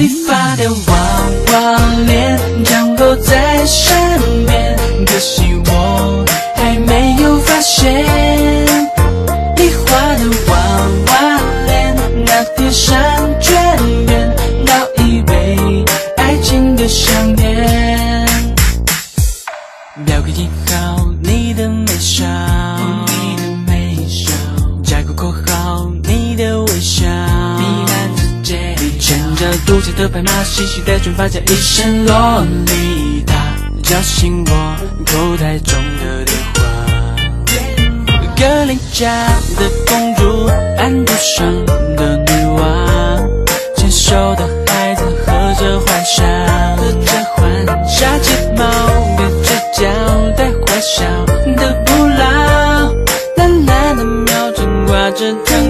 你发的娃娃脸掌握在上面，可惜我还没有发现。你画的娃娃脸，那天上眷恋，倒一杯爱情的香甜。表个记号，你的眉梢，加个括号，你的微笑。 乘着独角的白马，细细的卷发夹，一身洛丽塔，叫醒我口袋中的电话。格林家的公主，安徒生的女娃，纤瘦的孩子喝着幻想，傻睫毛别直角，带坏笑的不老，懒懒的瞄准，挂着灯。